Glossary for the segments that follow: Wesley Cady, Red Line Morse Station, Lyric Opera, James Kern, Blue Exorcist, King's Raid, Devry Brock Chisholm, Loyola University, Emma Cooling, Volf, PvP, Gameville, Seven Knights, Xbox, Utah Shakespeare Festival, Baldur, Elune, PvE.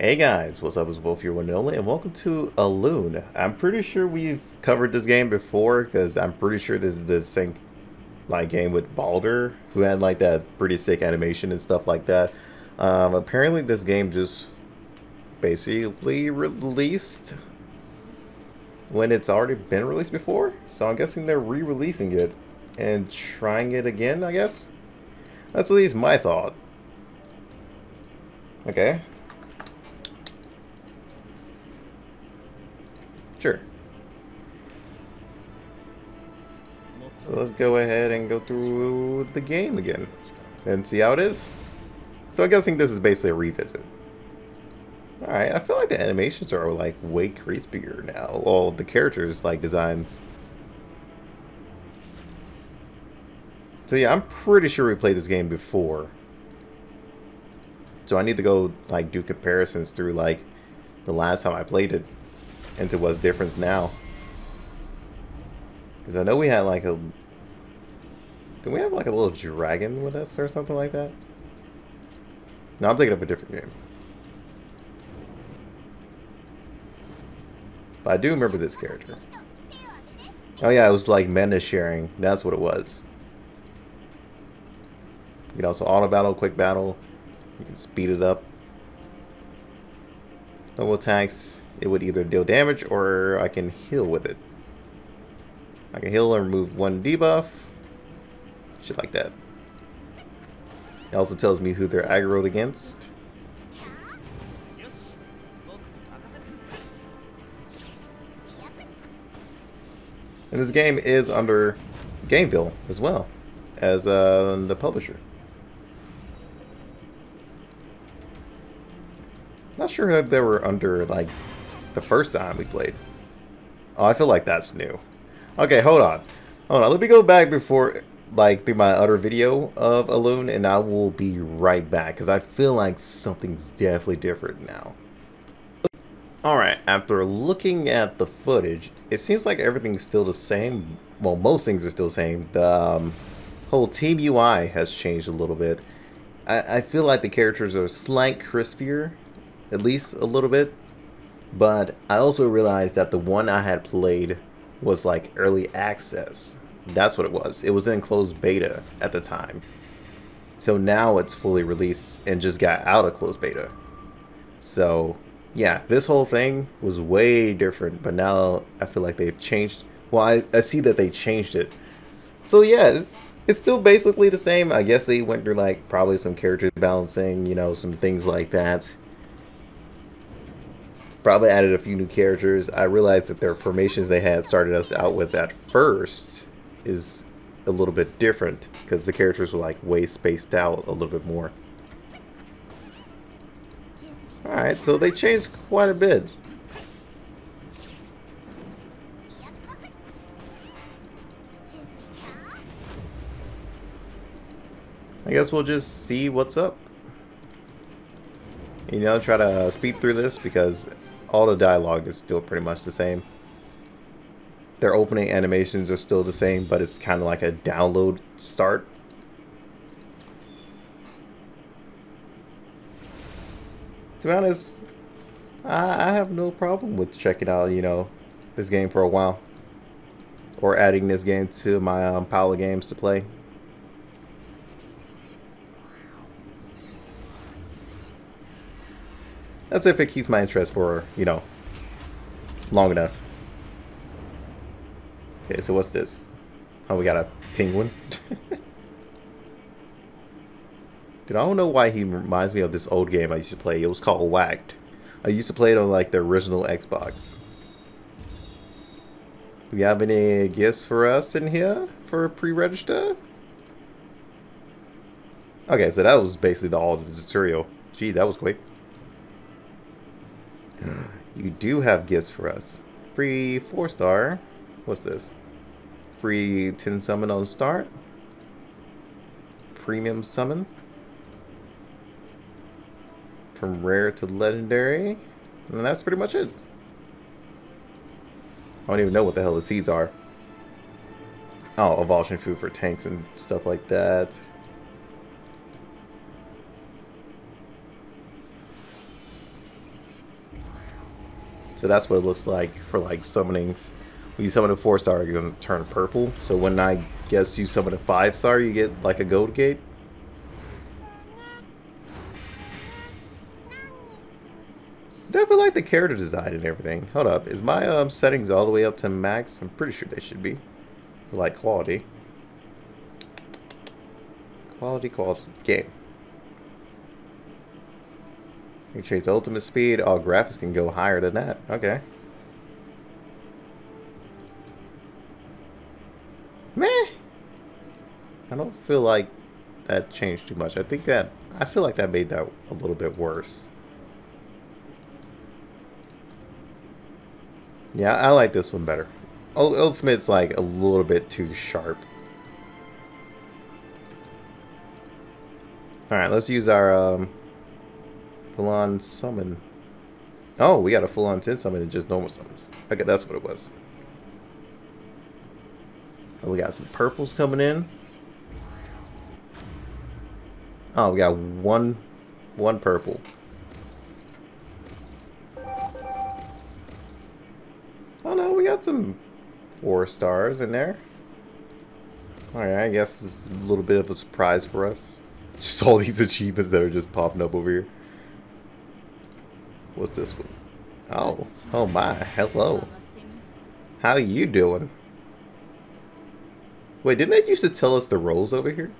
Hey guys, what's up? It's Wolf, your one and only, and welcome to Elune. I'm pretty sure we've covered this game before, because I'm pretty sure this is the same like game with Baldur, who had like that pretty sick animation and stuff like that. Apparently this game just basically released when it's already been released before, so I'm guessing they're re-releasing it and trying it again, I guess. That's at least my thought. Okay. Sure. So let's go ahead and go through the game again and see how it is. So I'm guessing this is basically a revisit. Alright, I feel like the animations are like way crispier now. Well, the characters like designs. So yeah, I'm pretty sure we played this game before. So I need to go like do comparisons through like the last time I played it. Into what's different now, because I know we had like a. Did we have like a little dragon with us or something like that? No, I'm thinking of a different game. But I do remember this character. Oh yeah, it was like mana sharing. That's what it was. You can also auto battle, quick battle. You can speed it up. Double attacks. It would either deal damage or I can heal with it. I can heal or remove one debuff. Shit like that. It also tells me who they're aggroed against. And this game is under Gameville as well as the publisher. Not sure that they were under like the first time we played. Oh, I feel like that's new. Okay, hold on, let me go back before like through my other video of Elune, and I will be right back because I feel like something's definitely different now. Alright, after looking at the footage, it seems like everything's still the same. Well, most things are still the same. The whole team UI has changed a little bit. I feel like the characters are slightly crispier, at least a little bit. But I also realized that the one I had played was like early access. That's what it was. It was in closed beta at the time. So now it's fully released and just got out of closed beta. So yeah, this whole thing was way different. But now I feel like they've changed. Well, I see that they changed it. So yeah, it's still basically the same. I guess they went through like probably some character balancing, you know, some things like that. Probably added a few new characters. I realized that their formations they had started us out with at first is a little bit different because the characters were like way spaced out a little bit more. Alright, so they changed quite a bit. I guess we'll just see what's up. You know, try to speed through this because all the dialogue is still pretty much the same. Their opening animations are still the same, but it's kind of like a download start. To be honest, I have no problem with checking out, you know, this game for a while. Or adding this game to my pile of games to play. That's if it keeps my interest for, you know, long enough. Okay, so what's this? Oh, we got a penguin. Dude, I don't know why he reminds me of this old game I used to play. It was called Whacked. I used to play it on, like, the original Xbox. Do you have any gifts for us in here for pre-register? Okay, so that was basically all the tutorial. Gee, that was quick. You do have gifts for us. Free 4-star. What's this? Free 10 summon on start. Premium summon. From rare to legendary. And that's pretty much it. I don't even know what the hell the seeds are. Oh, evolution food for tanks and stuff like that. So that's what it looks like for like summonings. When you summon a 4-star, it's going to turn purple. So when I guess you summon a 5-star, you get like a gold gate. Definitely like the character design and everything. Hold up, is my settings all the way up to max? I'm pretty sure they should be. Like quality. Quality game. You can change the ultimate speed. All graphics can go higher than that. Okay. Meh. I don't feel like that changed too much. I feel like that made that a little bit worse. Yeah, I like this one better. Ultimate's like a little bit too sharp. Alright, let's use our full-on summon. Oh, we got a full-on 10 summon and just normal summons. Okay, that's what it was. Oh, we got some purples coming in. Oh, we got one purple. Oh no, we got some 4-stars in there. Alright, I guess this is a little bit of a surprise for us. Just all these achievements that are just popping up over here. What's this one? Oh, oh my, hello. How you doing? Wait, didn't they used to tell us the roles over here?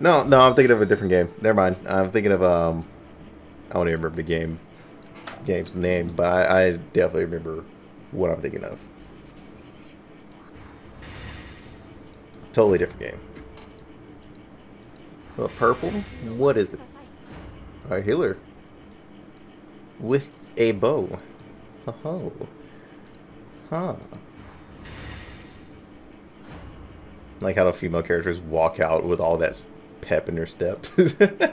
No, no, I'm thinking of a different game. Never mind. I'm thinking of, I don't even remember the game. Game's name, but I definitely remember what I'm thinking of. Totally different game. Well, purple? What is it? A healer. With a bow. Oh. Huh. Like how the female characters walk out with all that pep in their step. Okay.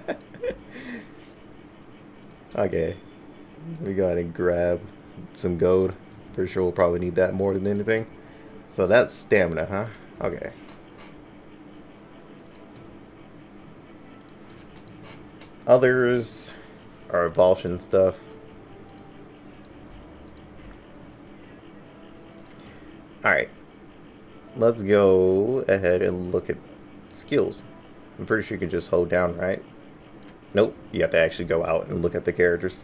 Let me go ahead and grab some gold. Pretty sure we'll probably need that more than anything. So that's stamina, huh? Okay. Others are evolution stuff. Alright. Let's go ahead and look at skills. I'm pretty sure you can just hold down, right? Nope. You have to actually go out and look at the characters.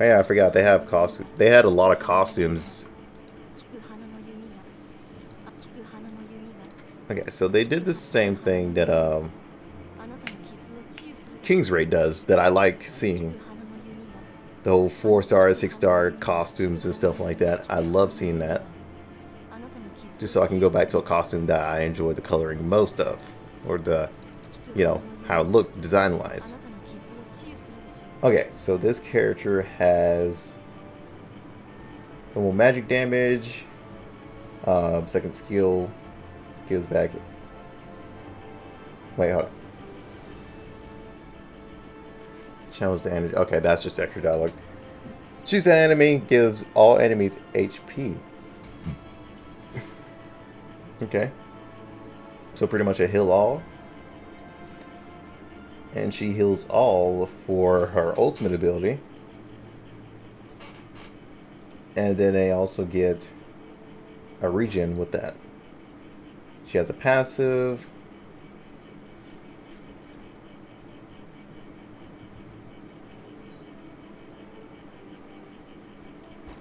Oh yeah, I forgot they have costumes. They had a lot of costumes. Okay, so they did the same thing that King's Raid does that I like seeing. The whole 4-star, 6-star costumes and stuff like that. I love seeing that. Just so I can go back to a costume that I enjoy the coloring most of. Or the, you know, how it looked design-wise. Okay, so this character has normal magic damage, second skill, gives back, wait, hold on, challenge the enemy, okay, that's just extra dialogue. Choose an enemy, gives all enemies HP. Okay, so pretty much a heal all. And she heals all for her ultimate ability. And then they also get a regen with that. She has a passive.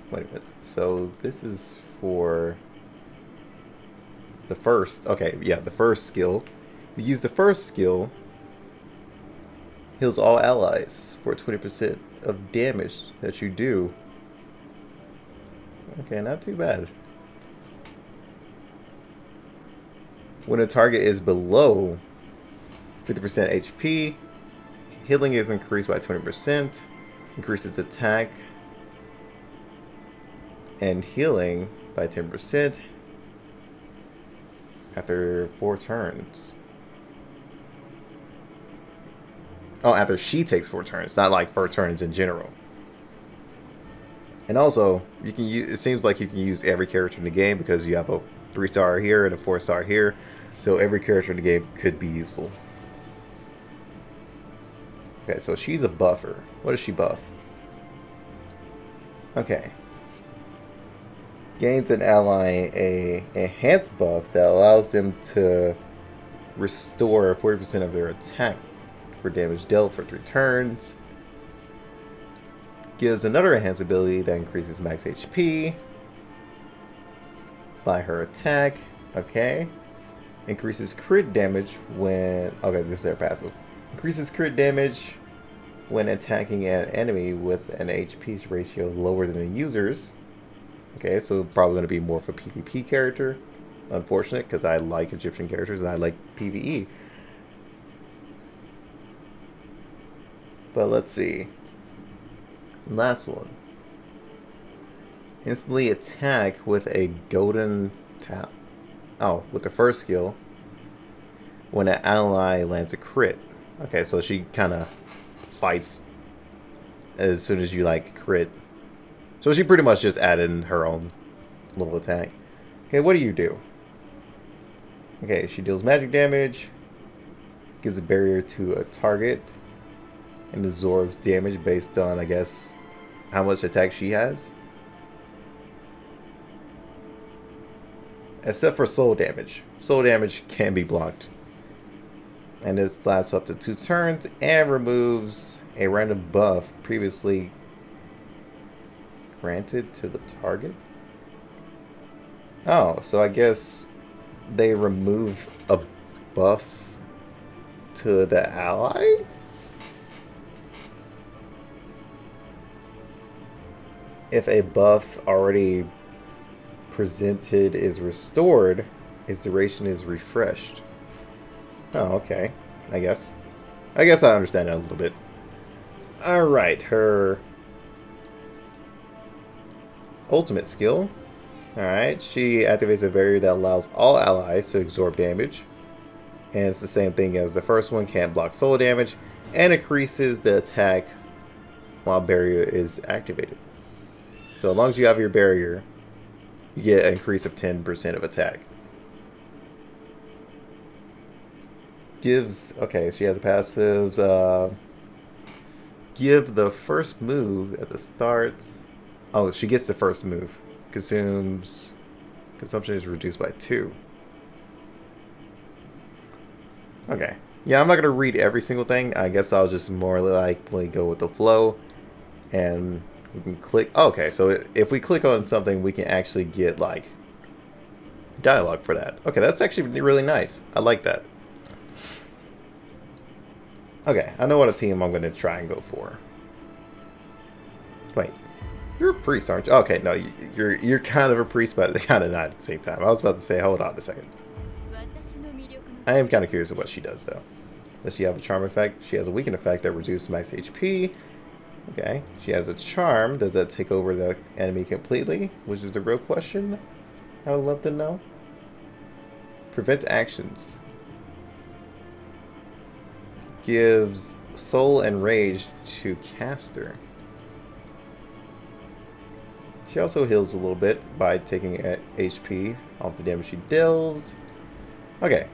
Wait a minute. So this is for the first. Okay, yeah, the first skill. You use the first skill. Heals all allies for 20% of damage that you do. Okay, not too bad. When a target is below 50% HP, healing is increased by 20%, increases attack and healing by 10% after 4 turns. Oh, after she takes 4 turns, not like 4 turns in general. And also, you can use. It seems like you can use every character in the game because you have a 3-star here and a 4-star here, so every character in the game could be useful. Okay, so she's a buffer. What does she buff? Okay. Gains an ally a enhanced buff that allows them to restore 40% of their attack for damage dealt for 3 turns. Gives another enhanced ability that increases max HP by her attack. Okay. Increases crit damage when... Okay, this is their passive. Increases crit damage when attacking an enemy with an HP ratio lower than the user's. Okay, so probably going to be more of a PvP character. Unfortunate, because I like Egyptian characters and I like PvE. But let's see. Last one. Instantly attack with a golden tap. Oh, with the first skill. When an ally lands a crit. Okay, so she kind of fights as soon as you, like, crit. So she pretty much just added in her own little attack. Okay, what do you do? Okay, she deals magic damage, gives a barrier to a target, and absorbs damage based on, I guess, how much attack she has. Except for soul damage. Soul damage can be blocked. And this lasts up to 2 turns and removes a random buff previously granted to the target. Oh, so I guess they remove a buff to the ally? If a buff already presented is restored, its duration is refreshed. Oh, okay. I guess I understand that a little bit. Alright, her ultimate skill. Alright, she activates a barrier that allows all allies to absorb damage. And it's the same thing as the first one, can't block soul damage, and increases the attack while barrier is activated. So as long as you have your barrier, you get an increase of 10% of attack. Gives, okay, she has a passive, give the first move at the start. Oh, she gets the first move. Consumption is reduced by 2. Okay. Yeah, I'm not going to read every single thing. I guess I'll just more likely go with the flow. And we can click, oh, okay, so if we click on something, we can actually get, like, dialogue for that. Okay, that's actually really nice. I like that. Okay, I know what a team I'm going to try and go for. Wait, you're a priest, aren't you? Okay, no, you're kind of a priest, but kind of not at the same time. I was about to say, hold on a second. I am kind of curious of what she does, though. Does she have a charm effect? She has a weaken effect that reduces max HP. Okay, she has a charm. Does that take over the enemy completely? Which is the real question I would love to know. Prevents actions. Gives soul and rage to caster. She also heals a little bit by taking HP off the damage she deals. Okay.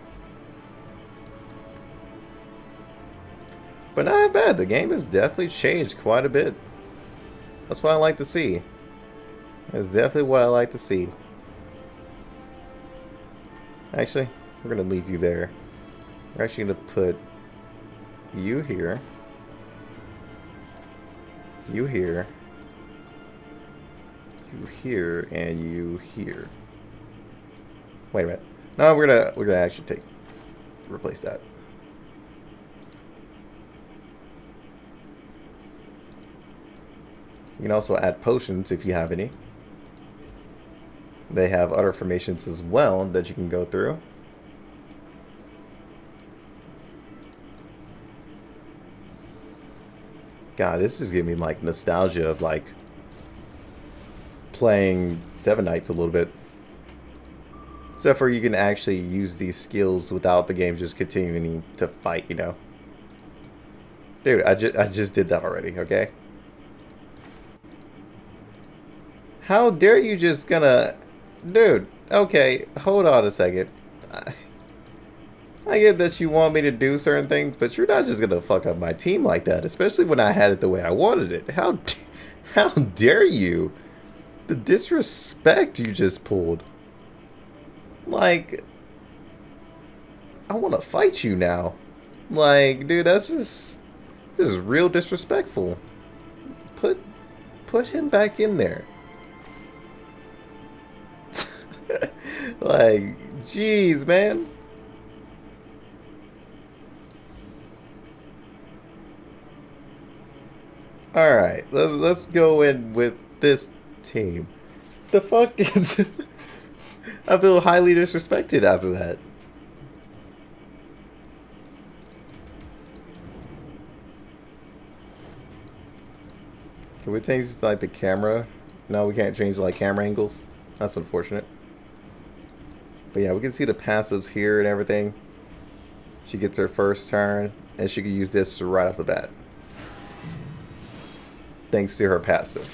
But not bad. The game has definitely changed quite a bit. That's what I like to see. That's definitely what I like to see. Actually, we're going to leave you there. We're actually going to put you here. You here. You here and you here. Wait a minute. No, we're gonna actually replace that. You can also add potions if you have any. They have other formations as well that you can go through. God, this is giving me like nostalgia of like playing Seven Knights a little bit. Except for you can actually use these skills without the game just continuing to fight, you know. Dude, I just did that already, okay? How dare you just gonna... Dude, okay, hold on a second. I get that you want me to do certain things, but you're not just gonna fuck up my team like that, especially when I had it the way I wanted it. How dare you? The disrespect you just pulled. Like, I want to fight you now. Like, dude, that's just real disrespectful. Put him back in there. Like, jeez, man. All right, let's go in with this team. The fuck is? I feel highly disrespected after that. Can we change like the camera? No, we can't change like camera angles. That's unfortunate. But yeah, we can see the passives here and everything. She gets her first turn, and she can use this right off the bat, thanks to her passive.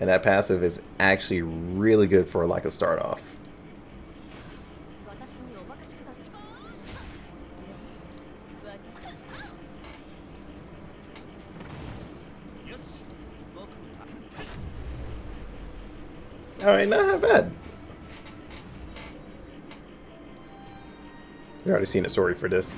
And that passive is actually really good for like a start off. Alright, not bad. We already seen a story for this.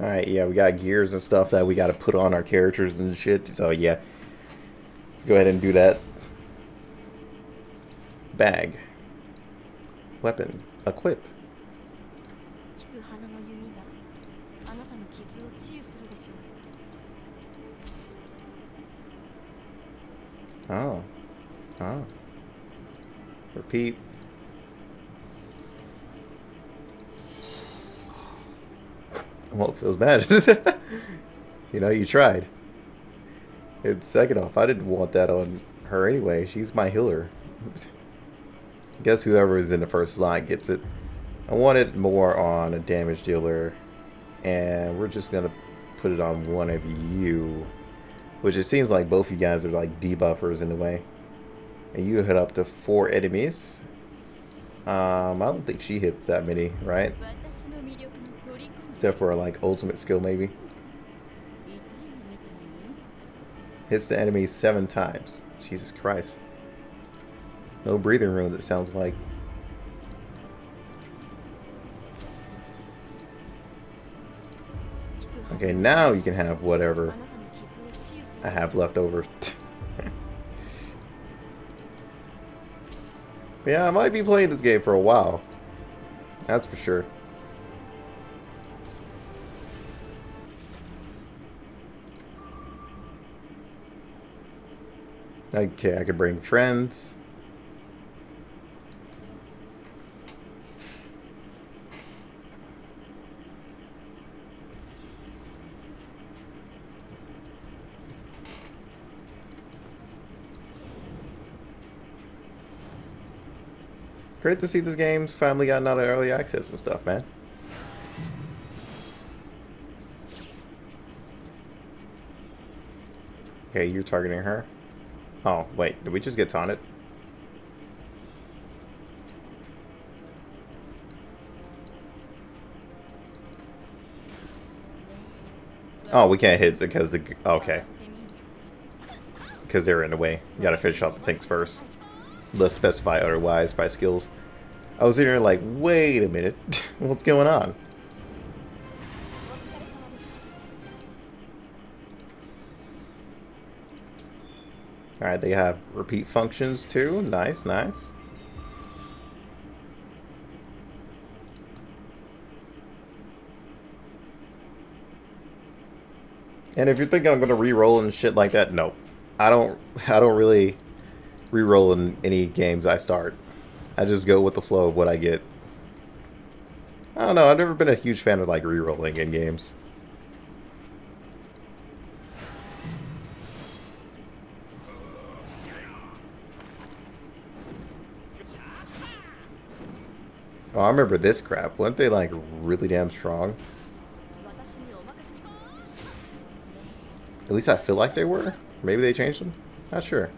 Alright, yeah, we got gears and stuff that we gotta put on our characters and shit, so yeah. Let's go ahead and do that. Bag. Weapon. Equip. Oh. Oh. Repeat. Well, it feels bad. You know, you tried. And second off, I didn't want that on her anyway. She's my healer. Guess whoever is in the first slot gets it. I want it more on a damage dealer. And we're just going to put it on one of you. Which it seems like both you guys are like debuffers in a way. And you hit up to 4 enemies. I don't think she hits that many, right? Except for like ultimate skill, maybe. Hits the enemy 7 times. Jesus Christ. No breathing room, it sounds like. Okay, now you can have whatever I have left over. Yeah, I might be playing this game for a while. That's for sure. Okay, I could bring friends. Great to see this game's finally gotten out of early access and stuff, man. Okay, you're targeting her. Oh, wait, did we just get taunted? Oh, we can't hit because the... Okay. Because they're in the way. You gotta finish off the tanks first. Let's specify otherwise by skills. I was in here like, wait a minute, what's going on? Alright, they have repeat functions too. Nice, nice. And if you're thinking I'm gonna re-roll and shit like that, no. I don't really re-roll in any games I start. I just go with the flow of what I get. I don't know, I've never been a huge fan of like re-rolling in games. Oh, I remember this crap. Weren't they like really damn strong? At least I feel like they were. Maybe they changed them. Not sure.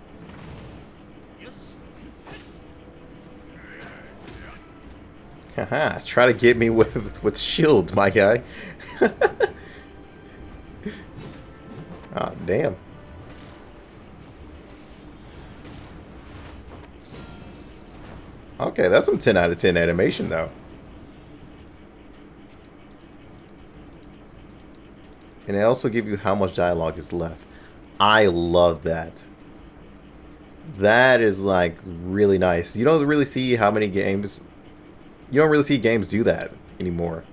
Haha, try to get me with shield, my guy. Ah, damn. Okay, that's some 10 out of 10 animation, though. And they also give you how much dialogue is left. I love that. That is, like, really nice. You don't really see how many games... You don't really see games do that anymore.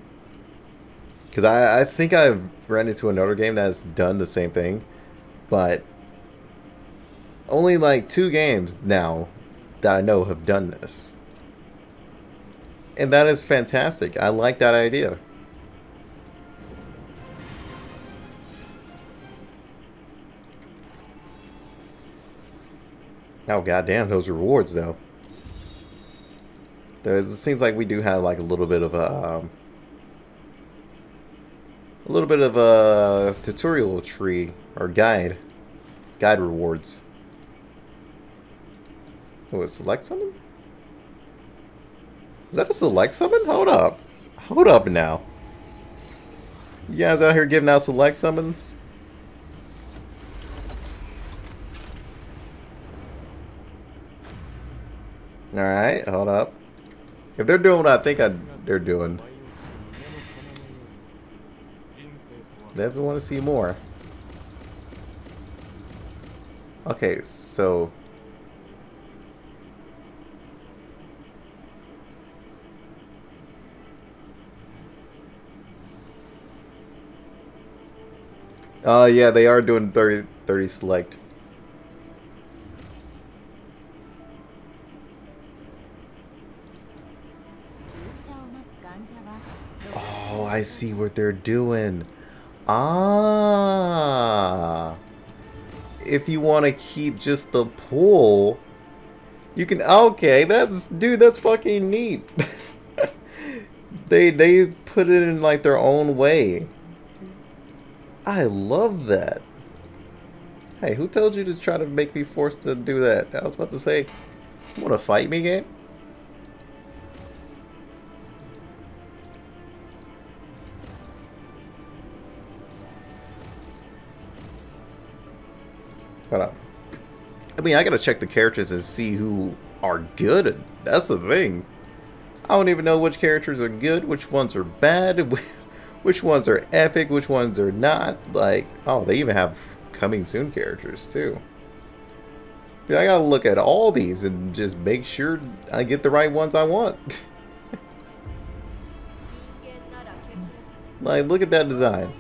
Because I think I've run into another game that's done the same thing. But only, like, 2 games now that I know have done this. And that is fantastic. I like that idea. Oh, goddamn, those rewards, though. It seems like we do have, like, a little bit of a tutorial tree, or guide. Guide rewards. Oh, a select summon? Is that a select summon? Hold up. Hold up now. You guys out here giving out select summons? Alright, hold up. If they're doing what I think they're doing. Definitely want to see more. Okay, so... yeah, they are doing 30 select. Oh, I see what they're doing. Ah. If you want to keep just the pool, you can... Okay, that's... Dude, that's fucking neat. They put it in, like, their own way. I love that. Hey, who told you to try to make me forced to do that? I was about to say, you want to fight me, game? Hold up. I mean, I gotta check the characters and see who are good. That's the thing. I don't even know which characters are good, which ones are bad, which ones are epic, which ones are not. Like, oh, they even have coming soon characters, too. Dude, I gotta look at all these and just make sure I get the right ones I want. Like, look at that design.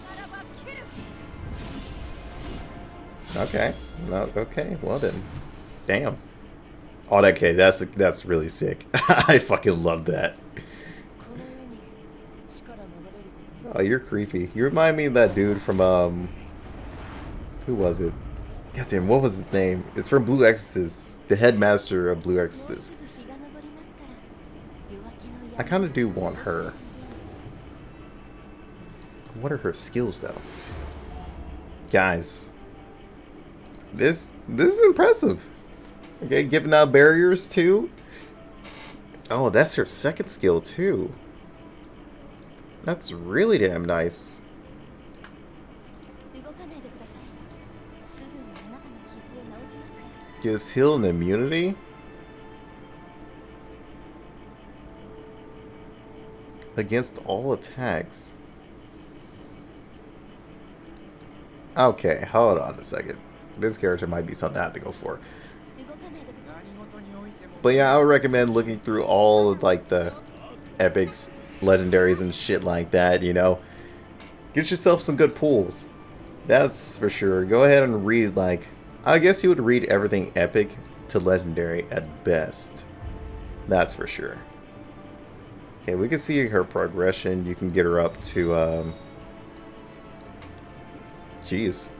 Okay. No, okay, well then. Damn. Oh, okay, that's really sick. I fucking love that. Oh, you're creepy. You remind me of that dude from, who was it? Goddamn, what was his name? It's from Blue Exorcist. The headmaster of Blue Exorcist. I kind of do want her. What are her skills, though? Guys. This is impressive. Okay, giving out barriers too. Oh, that's her second skill too. That's really damn nice. Gives heal and immunity. Against all attacks. Okay, hold on a second. This character might be something I have to go for. But yeah, I would recommend looking through all of, like, the epics, legendaries, and shit like that, you know. Get yourself some good pools. That's for sure. Go ahead and read, like... I guess you would read everything epic to legendary at best. That's for sure. Okay, we can see her progression. You can get her up to, Jeez.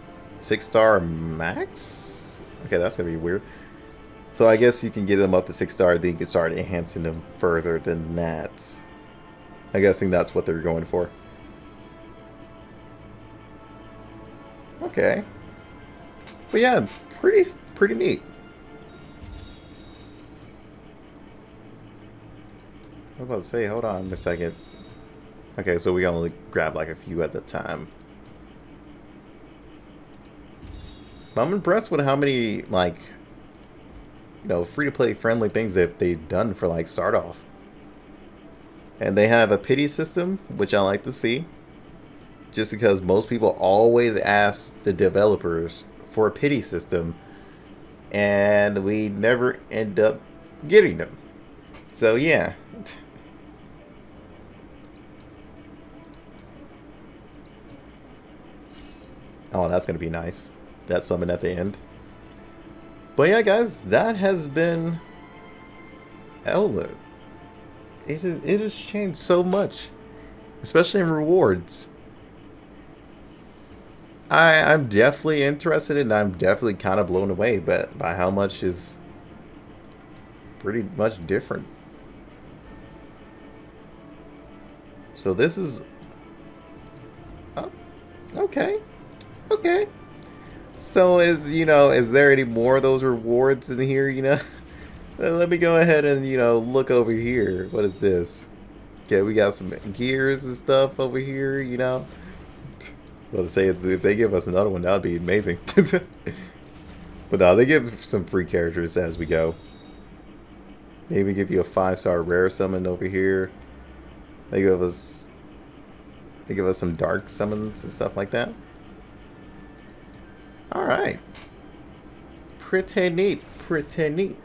6-star max? Okay, that's gonna be weird. So I guess you can get them up to 6-star, then you can start enhancing them further than that. I'm guessing that's what they're going for. Okay. But yeah, pretty neat. was about to say, hold on a second. Okay, so we only grab like a few at a time. But I'm impressed with how many, like, you know, free-to-play friendly things that they've done for, like, start-off. And they have a pity system, which I like to see. Just because most people always ask the developers for a pity system. And we never end up getting them. So, yeah. Oh, that's going to be nice. That summon at the end. But yeah, guys, that has been Elune. It has changed so much, especially in rewards. I'm definitely interested and I'm definitely kind of blown away by how much is pretty much different. So this is... Oh, okay. Okay. So is there any more of those rewards in here, Let me go ahead and, look over here. What is this? Okay, we got some gears and stuff over here, Well, to say if they give us another one, that would be amazing. But no, they give some free characters as we go. Maybe give you a 5-star rare summon over here. They give us some dark summons and stuff like that. Alright. Pretty neat. Pretty neat.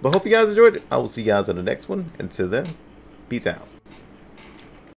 But hope you guys enjoyed it. I will see you guys on the next one. Until then, peace out.